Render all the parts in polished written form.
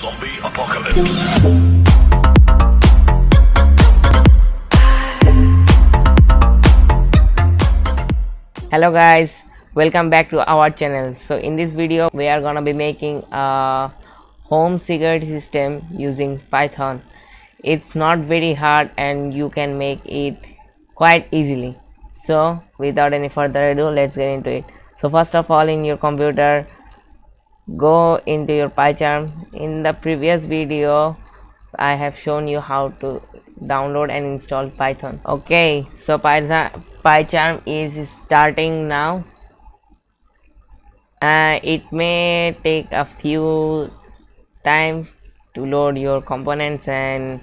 Zombie apocalypse. Hello guys, welcome back to our channel. So in this video we are gonna be making a home security system using Python. It's not very hard and you can make it quite easily. So without any further ado, let's get into it. So first of all, in your computer, go into your PyCharm. In the previous video I have shown you how to download and install Python. Okay, so PyCharm is starting now. It may take a few times to load your components and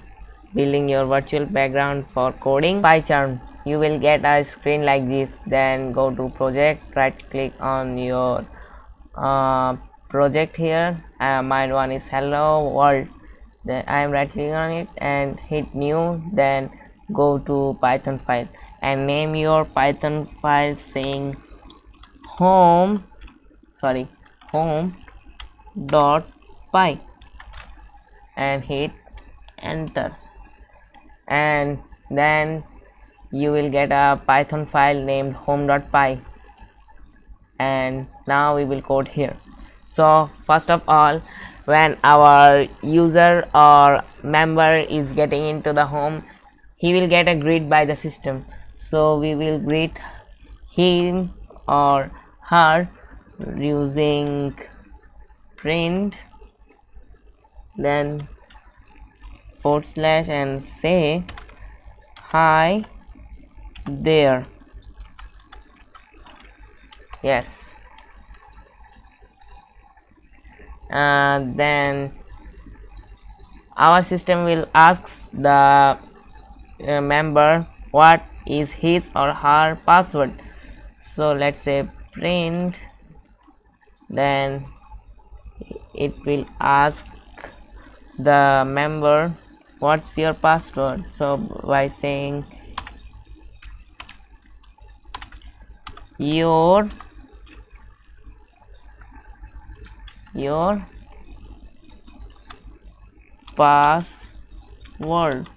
building your virtual background for coding PyCharm. You will get a screen like this. Then go to project, right click on your project here. Mine one is hello world. Then I am right clicking on it and hit new. Then go to Python file and name your Python file saying home.py and hit enter, and then you will get a Python file named home.py. and now we will code here. So first of all, when our user or member is getting into the home, he will get a greet by the system. So we will greet him or her using print, then / and say hi there. Yes. Then our system will ask the member what is his or her password. So let's say print, then it will ask the member what's your password. So by saying your password,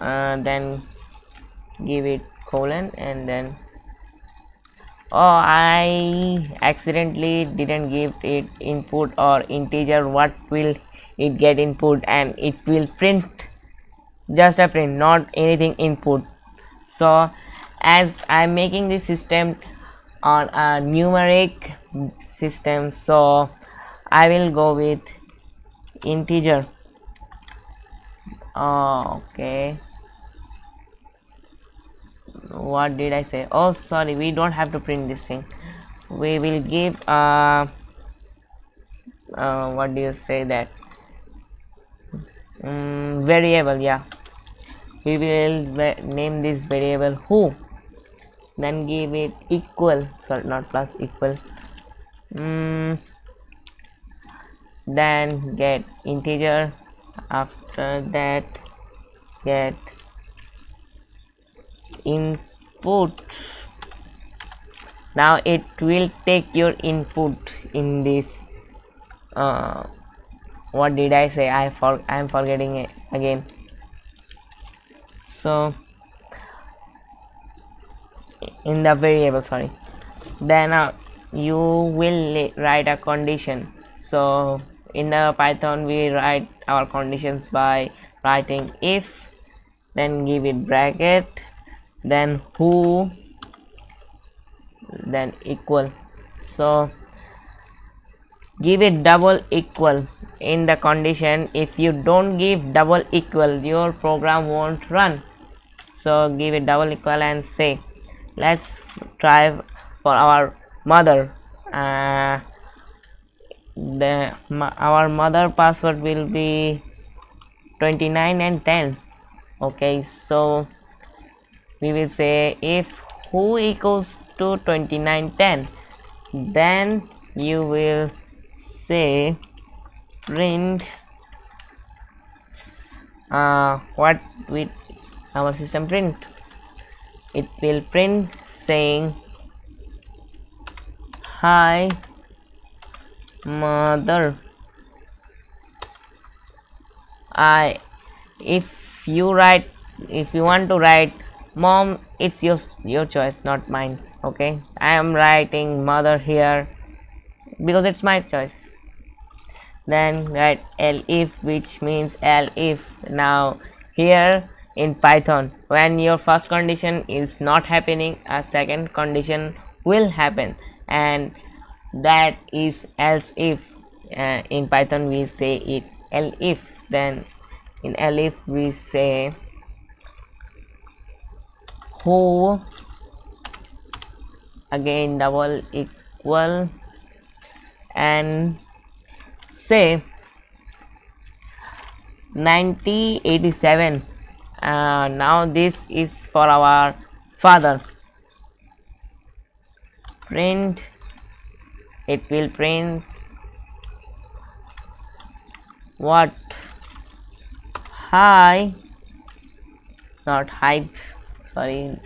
then give it colon, and then I accidentally didn't give it input or integer. What will it get input? And it will print just a print, not anything input. So as I'm making this system on a numeric system, so I will go with integer. Okay, what did I say? Oh sorry, we don't have to print this thing. We will give what do you say that variable. Yeah, we will name this variable who, then give it equal, sorry not plus, equal, then get integer, after that get input. Now it will take your input in this what did I say? I am forgetting it again. So in the variable, sorry. Then you will write a condition. So in the Python we write our conditions by writing if, then give it bracket, then who, then equal. So give it double equal in the condition. If you don't give double equal, your program won't run. So give it double equal and say, let's try for our mother. Our mother password will be 29 and 10. Okay, so we will say if who equals to 29 10, then you will say print what with our system print. It will print saying hi mother. If you want to write mom, it's your choice, not mine. Okay, I am writing mother here because it's my choice. Then write elif, which means elif. Now here in Python, when your first condition is not happening, a second condition will happen, and that is else if. In Python we say it elif. Then in elif we say who, again double equal, and say 9087. Now this is for our father. Print, it will print what? Hi, not hype, sorry,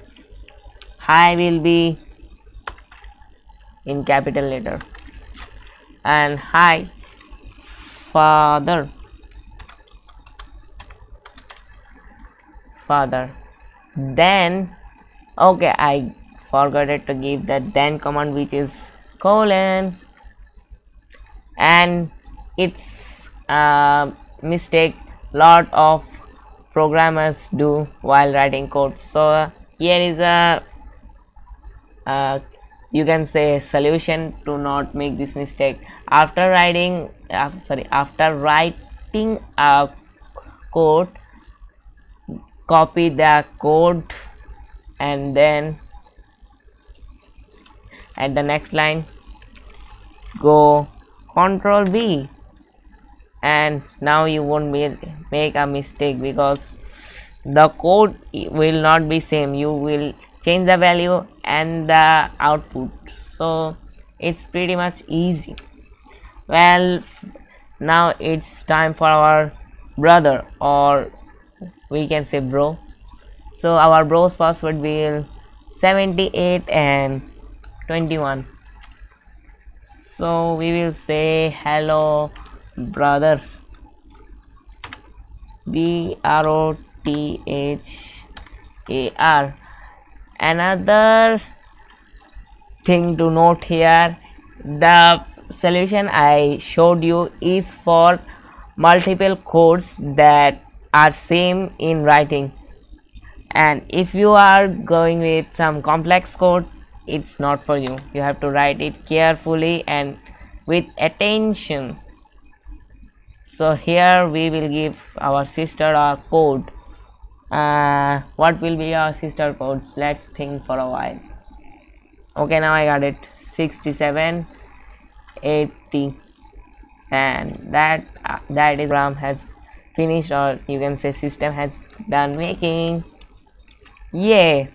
hi will be in capital letter, and hi father, father. Then okay, I forgot to give that then command, which is colon, and it's a mistake lot of programmers do while writing code. So here is a you can say solution to not make this mistake. After writing after writing a code, copy the code and then at the next line go Ctrl V, and now you won't make a mistake because the code will not be same. You will change the value and the output, so it's pretty much easy. Well, now it's time for our brother, or we can say bro. So our bro's password will 78 and 21, so we will say hello brother, BROTHAR. Another thing to note here, the solution I showed you is for multiple codes that are same in writing, and if you are going with some complex code, it's not for you. You have to write it carefully and with attention. So here we will give our sister our code. What will be our sister codes? Let's think for a while. Okay, now I got it. 67, 80, and that program has finished, or you can say system has done making. Yay!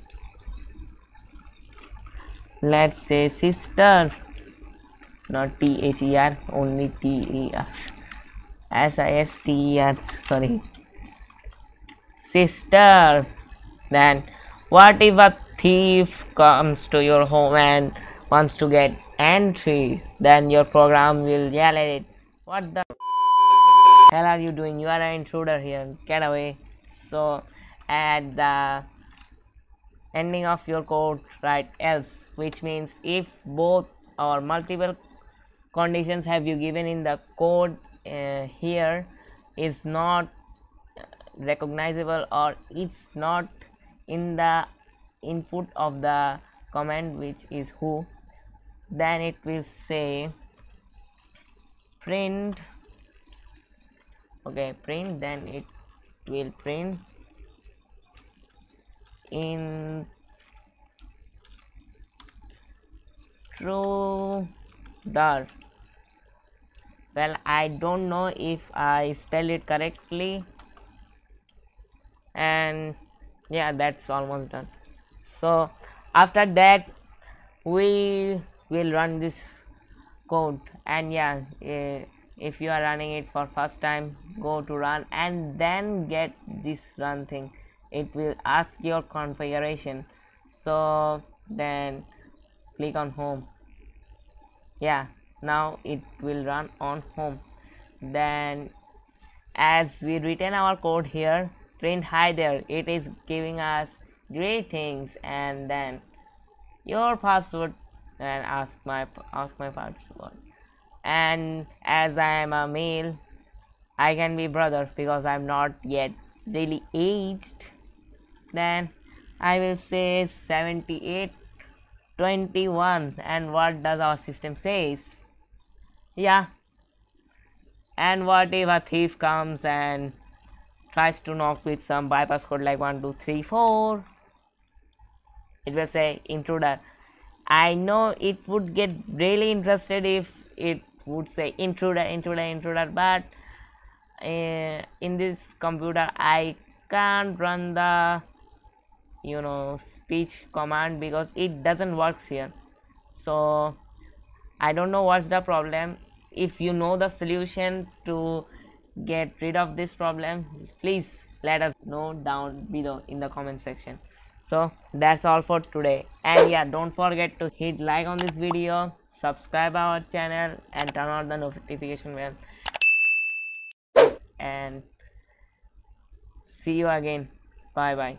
Let's say sister, not THER, only TER. SISTER, sorry, sister. Then what if a thief comes to your home and wants to get entry? Then your program will yell at it, what the hell are you doing? You are an intruder here, get away. So at the ending of your code write else, which means if both or multiple conditions have you given in the code here is not recognizable, or it's not in the input of the command, which is who, then it will say print. Okay, print, then it will print in true dar. Well, I don't know if I spell it correctly, and yeah, that's almost done. So after that we will run this code, and yeah, if you are running it for first time, go to run and then get this run thing. It will ask your configuration, so then click on home. Yeah, now it will run on home. Then as we return our code here, print hi there, it is giving us greetings and then your password, and ask my password. And as I am a male, I can be brother because I'm not yet really aged. Then I will say 78 21, and what does our system says? Yeah. And what if a thief comes and tries to knock with some bypass code like 1 2 3 4? It will say intruder. I know it would get really interested if it would say intruder, but in this computer I can't run the speech command because it doesn't work here. So I don't know what's the problem. If you know the solution to get rid of this problem, please let us know down below in the comment section. So that's all for today, and yeah, don't forget to hit like on this video, subscribe our channel and turn on the notification bell, and see you again. Bye bye.